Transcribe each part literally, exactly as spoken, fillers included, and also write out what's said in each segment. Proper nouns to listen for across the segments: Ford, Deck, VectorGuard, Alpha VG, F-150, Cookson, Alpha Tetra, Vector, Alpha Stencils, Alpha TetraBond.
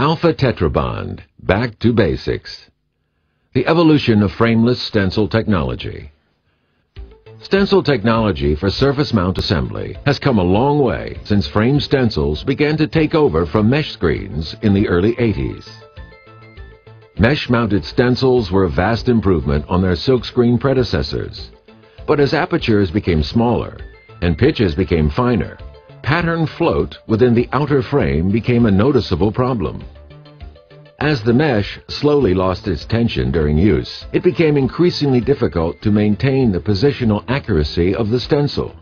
Alpha TetraBond, Back to Basics. The Evolution of Frameless Stencil Technology. Stencil technology for surface mount assembly has come a long way since frame stencils began to take over from mesh screens in the early eighties. Mesh-mounted stencils were a vast improvement on their silkscreen predecessors, but as apertures became smaller and pitches became finer, pattern float within the outer frame became a noticeable problem. As the mesh slowly lost its tension during use, it became increasingly difficult to maintain the positional accuracy of the stencil.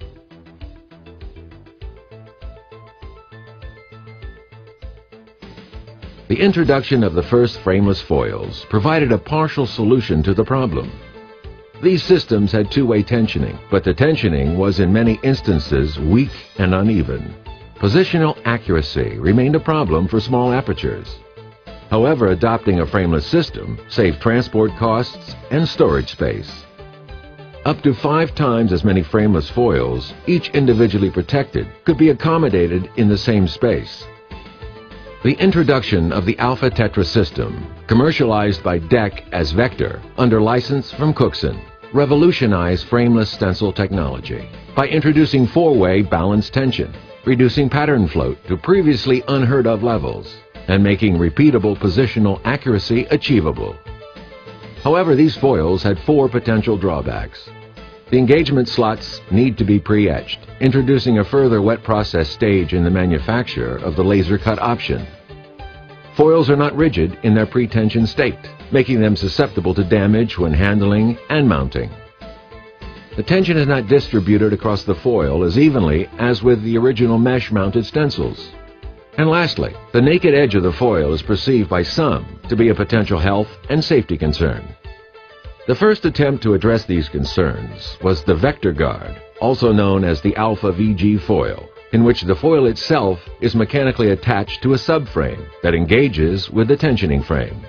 The introduction of the first frameless foils provided a partial solution to the problem. These systems had two-way tensioning, but the tensioning was in many instances weak and uneven. Positional accuracy remained a problem for small apertures. However, adopting a frameless system saved transport costs and storage space. Up to five times as many frameless foils, each individually protected, could be accommodated in the same space. The introduction of the Alpha Tetra system, commercialized by Deck as Vector under license from Cookson, revolutionized frameless stencil technology by introducing four-way balanced tension, reducing pattern float to previously unheard of levels, and making repeatable positional accuracy achievable. However, these foils had four potential drawbacks. The engagement slots need to be pre-etched, introducing a further wet process stage in the manufacture of the laser cut option. Foils are not rigid in their pre-tension state, making them susceptible to damage when handling and mounting. The tension is not distributed across the foil as evenly as with the original mesh-mounted stencils. And lastly, the naked edge of the foil is perceived by some to be a potential health and safety concern. The first attempt to address these concerns was the VectorGuard, also known as the Alpha V G foil, in which the foil itself is mechanically attached to a subframe that engages with the tensioning frame.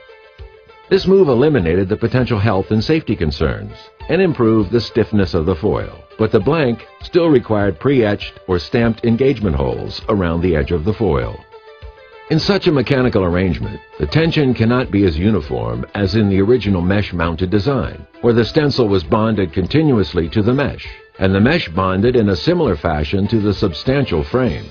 This move eliminated the potential health and safety concerns and improved the stiffness of the foil, but the blank still required pre-etched or stamped engagement holes around the edge of the foil. In such a mechanical arrangement, the tension cannot be as uniform as in the original mesh-mounted design, where the stencil was bonded continuously to the mesh, and the mesh bonded in a similar fashion to the substantial frame.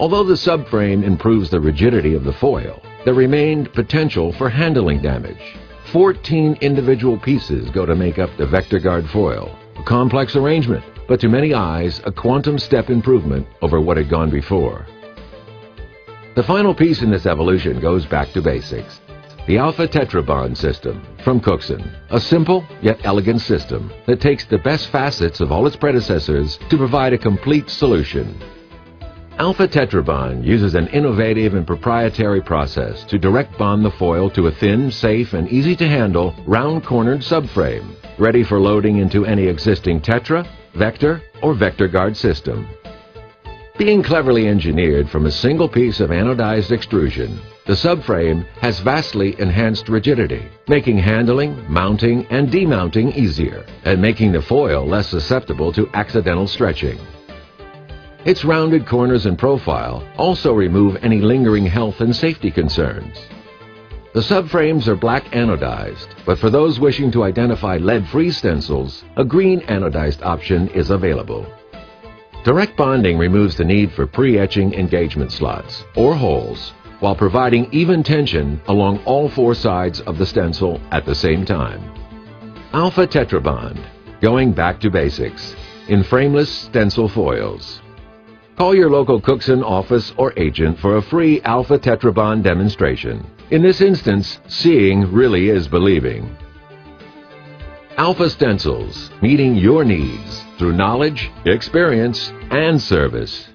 Although the subframe improves the rigidity of the foil, there remained potential for handling damage. fourteen individual pieces go to make up the VectorGuard foil, a complex arrangement, but to many eyes, a quantum step improvement over what had gone before. The final piece in this evolution goes back to basics. The Alpha TetraBond system from Cookson, a simple yet elegant system that takes the best facets of all its predecessors to provide a complete solution. Alpha TetraBond uses an innovative and proprietary process to direct bond the foil to a thin, safe, and easy to handle round-cornered subframe, ready for loading into any existing Tetra, Vector, or VectorGuard system. Being cleverly engineered from a single piece of anodized extrusion, the subframe has vastly enhanced rigidity, making handling, mounting, and demounting easier, and making the foil less susceptible to accidental stretching. Its rounded corners and profile also remove any lingering health and safety concerns. The subframes are black anodized, but for those wishing to identify lead-free stencils, a green anodized option is available. Direct bonding removes the need for pre-etching engagement slots or holes while providing even tension along all four sides of the stencil at the same time. Alpha TetraBond, going back to basics in frameless stencil foils. Call your local Cookson office or agent for a free Alpha TetraBond demonstration. In this instance, seeing really is believing. Alpha Stencils, meeting your needs through knowledge, experience, and service.